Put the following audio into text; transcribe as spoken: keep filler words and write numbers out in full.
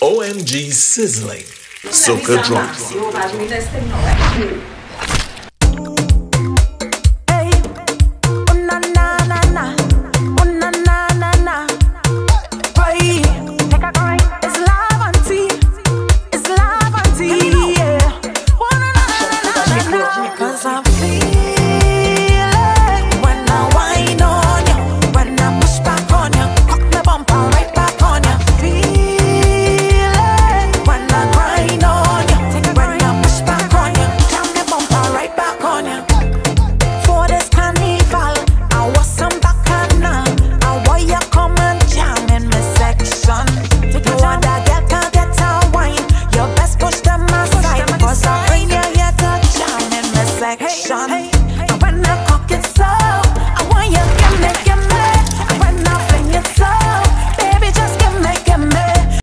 O M G sizzling soca drop.